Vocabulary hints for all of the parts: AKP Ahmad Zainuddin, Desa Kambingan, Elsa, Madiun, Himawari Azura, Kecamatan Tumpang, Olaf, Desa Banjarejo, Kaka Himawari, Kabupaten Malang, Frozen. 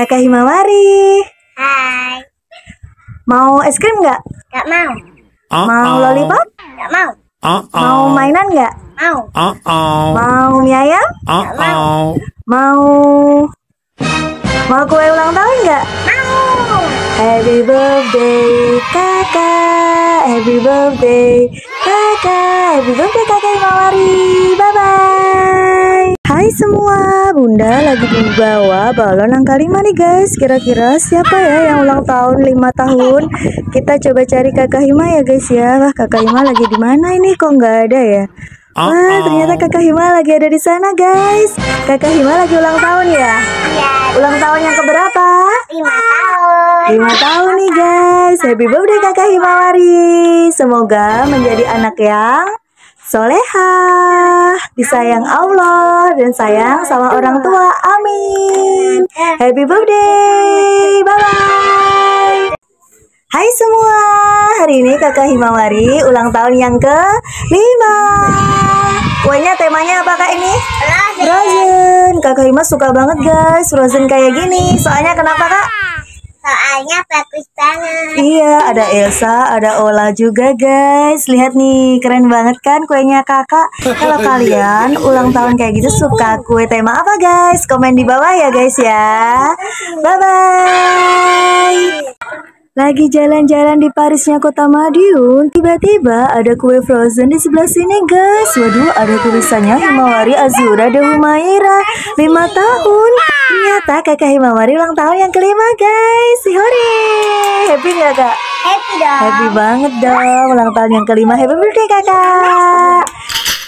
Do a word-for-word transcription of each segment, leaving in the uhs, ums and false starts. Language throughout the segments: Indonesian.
Kakak Himawari. Hai. Mau es krim nggak? Nggak mau. Uh-oh. Mau lollipop? Nggak mau. Uh-oh. Mau mainan nggak? Mau. Uh-oh. Mau mie ayam? Uh-oh. Nggak mau. Mau Mau kue ulang tahun nggak? Mau. Happy birthday kakak, happy birthday kakak, happy birthday kakak Himawari. Bye bye. Hai semua, Bunda lagi membawa balon angka lima nih guys. Kira-kira siapa ya yang ulang tahun lima tahun? Kita coba cari Kakak Hima ya guys ya. Wah, Kakak Hima lagi di mana ini? Kok nggak ada ya? Wah, ternyata Kakak Hima lagi ada di sana guys. Kakak Hima lagi ulang tahun ya? Iya. Ulang tahun yang keberapa? lima tahun nih guys. Happy birthday Kakak Himawari. Semoga menjadi anak yang solehah, disayang Allah dan sayang sama orang tua. Amin. Happy birthday. Bye bye. Hai semua, hari ini Kakak Himawari ulang tahun yang kelima. Kuenya temanya apa kak ini? Frozen. Frozen. Kakak Hima suka banget guys Frozen kayak gini. Soalnya kenapa kak? Soalnya bagus banget. Iya, ada Elsa, ada Olaf juga guys. Lihat nih, keren banget kan kuenya kakak. Kalau kalian ulang tahun kayak gitu suka kue tema apa guys? Komen di bawah ya guys ya. Bye bye. Lagi jalan-jalan di Parisnya kota Madiun, tiba-tiba ada kue Frozen di sebelah sini guys. Waduh, ada tulisannya Himawari Azura de Humaira lima tahun. Ternyata kakak Himawari ulang tahun yang kelima guys. Hore, happy gak kak? Happy dong. Happy banget dong, ulang tahun yang kelima. Happy birthday kakak.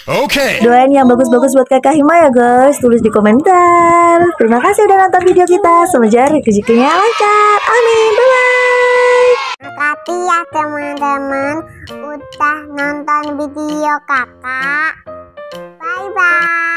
Oke. Okay. Doain yang bagus-bagus buat kakak Hima ya guys. Tulis di komentar. Terima kasih udah nonton video kita. Semoga rezekinya lancar. Amin. Bye bye. Makasih ya teman-teman udah nonton video kakak. Bye bye.